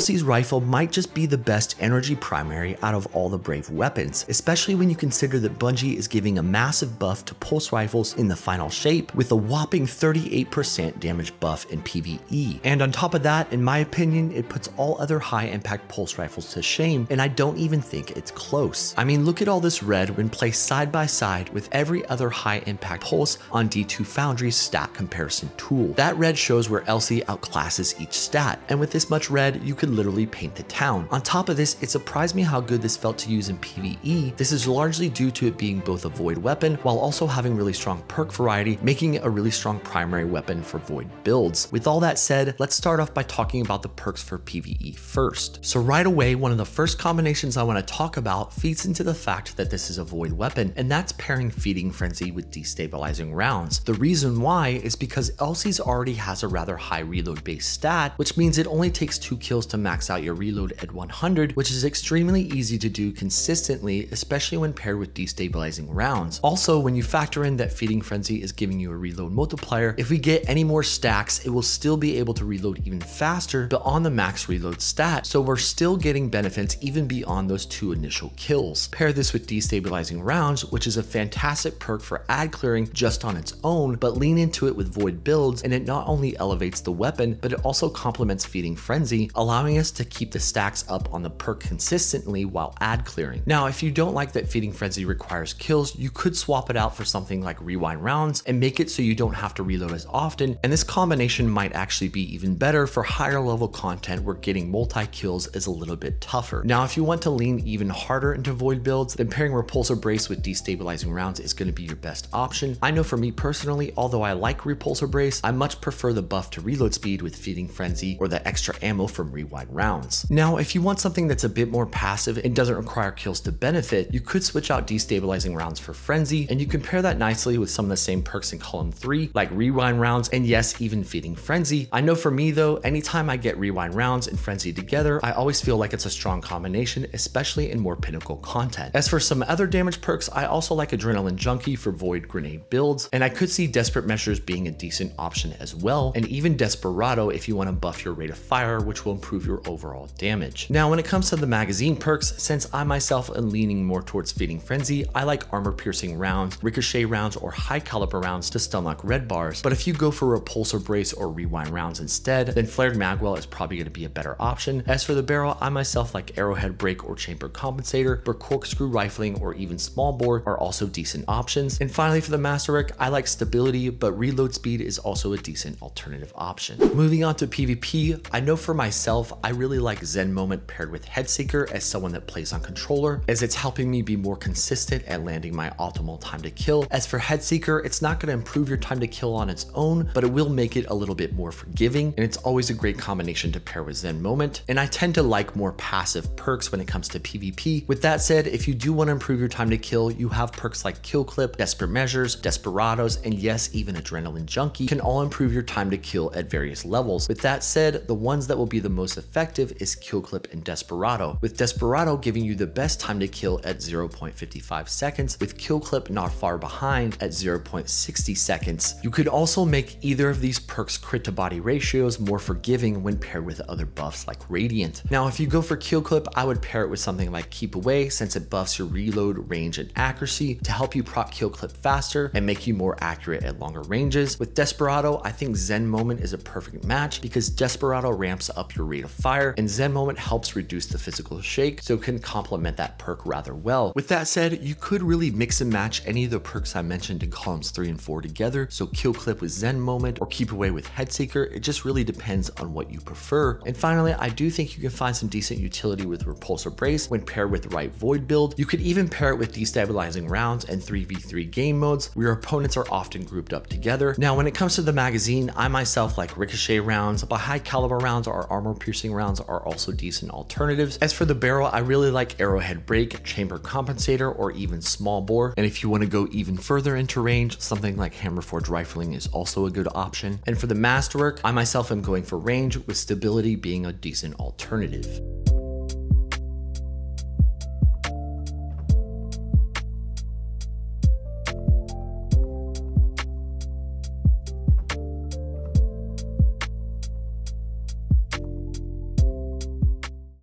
Elsie's Rifle might just be the best energy primary out of all the Brave weapons, especially when you consider that Bungie is giving a massive buff to pulse rifles in the Final Shape with a whopping 38% damage buff in PvE. And on top of that, in my opinion, it puts all other high impact pulse rifles to shame, and I don't even think it's close. I mean, look at all this red when placed side by side with every other high impact pulse on D2 Foundry's stat comparison tool. That red shows where Elsie outclasses each stat, and with this much red, you could literally paint the town. On top of this, it surprised me how good this felt to use in PvE. This is largely due to it being both a void weapon while also having really strong perk variety, making it a really strong primary weapon for void builds. With all that said, let's start off by talking about the perks for PvE first. So right away, one of the first combinations I want to talk about feeds into the fact that this is a void weapon, and that's pairing Feeding Frenzy with Destabilizing Rounds. The reason why is because Elsie's already has a rather high reload based stat, which means it only takes 2 kills to max out your reload at 100, which is extremely easy to do consistently, especially when paired with Destabilizing Rounds. Also, when you factor in that Feeding Frenzy is giving you a reload multiplier, if we get any more stacks, it will still be able to reload even faster, but on the max reload stat, so we're still getting benefits even beyond those 2 initial kills. Pair this with Destabilizing Rounds, which is a fantastic perk for ad clearing just on its own, but lean into it with void builds, and it not only elevates the weapon, but it also complements Feeding Frenzy, allowing us to keep the stacks up on the perk consistently while ad clearing. Now, if you don't like that Feeding Frenzy requires kills, you could swap it out for something like Rewind Rounds and make it so you don't have to reload as often, and this combination might actually be even better for higher level content where getting multi-kills is a little bit tougher. Now, if you want to lean even harder into void builds, then pairing Repulsor Brace with Destabilizing Rounds is going to be your best option. I know for me personally, although I like Repulsor Brace, I much prefer the buff to reload speed with Feeding Frenzy or the extra ammo from Rewind Rounds. Now, if you want something that's a bit more passive and doesn't require kills to benefit, you could switch out Destabilizing Rounds for Frenzy, and you can pair that nicely with some of the same perks in column 3, like Rewind Rounds and yes, even Feeding Frenzy. I know for me though, anytime I get Rewind Rounds and Frenzy together, I always feel like it's a strong combination, especially in more pinnacle content. As for some other damage perks, I also like Adrenaline Junkie for void grenade builds, and I could see Desperate Measures being a decent option as well, and even Desperado if you want to buff your rate of fire, which will improve your overall damage. Now, when it comes to the magazine perks, since I myself am leaning more towards Feeding Frenzy, I like armor piercing rounds, ricochet rounds, or high caliber rounds to stun lock red bars, but if you go for Repulsor Brace or Rewind Rounds instead, then Flared Magwell is probably going to be a better option. As for the barrel, I myself like Arrowhead Break or Chamber Compensator, but Corkscrew Rifling or even Small Bore are also decent options. And finally, for the Master Rec, I like Stability, but reload speed is also a decent alternative option. Moving on to PvP, I know for myself, I really like Zen Moment paired with Headseeker as someone that plays on controller, as it's helping me be more consistent at landing my optimal time to kill. As for Headseeker, it's not going to improve your time to kill on its own, but it will make it a little bit more forgiving, and it's always a great combination to pair with Zen Moment. And I tend to like more passive perks when it comes to PvP. With that said, if you do want to improve your time to kill, you have perks like Kill Clip, Desperate Measures, Desperados, and yes, even Adrenaline Junkie can all improve your time to kill at various levels. With that said, the ones that will be the most effective is Kill Clip and Desperado, with Desperado giving you the best time to kill at 0.55 seconds, with Kill Clip not far behind at 0.60 seconds. You could also make either of these perks' crit to body ratios more forgiving when paired with other buffs like Radiant. Now, if you go for Kill Clip, I would pair it with something like Keep Away, since it buffs your reload, range, and accuracy to help you proc Kill Clip faster and make you more accurate at longer ranges. With Desperado, I think Zen Moment is a perfect match because Desperado ramps up your rate of fire, and Zen Moment helps reduce the physical shake, so it can complement that perk rather well. With that said, you could really mix and match any of the perks I mentioned in columns 3 and 4 together, so Kill Clip with Zen Moment or Keep Away with Headseeker. It just really depends on what you prefer. And finally, I do think you can find some decent utility with Repulsor Brace when paired with the right void build. You could even pair it with Destabilizing Rounds and 3v3 game modes where your opponents are often grouped up together. Now, when it comes to the magazine, I myself like ricochet rounds, but high caliber rounds or armor piercing rounds are also decent alternatives. As for the barrel, I really like Arrowhead Break, Chamber Compensator, or even Small Bore. And if you want to go even further into range, something like Hammerforge Rifling is also a good option. And for the masterwork, I myself am going for range, with Stability being a decent alternative.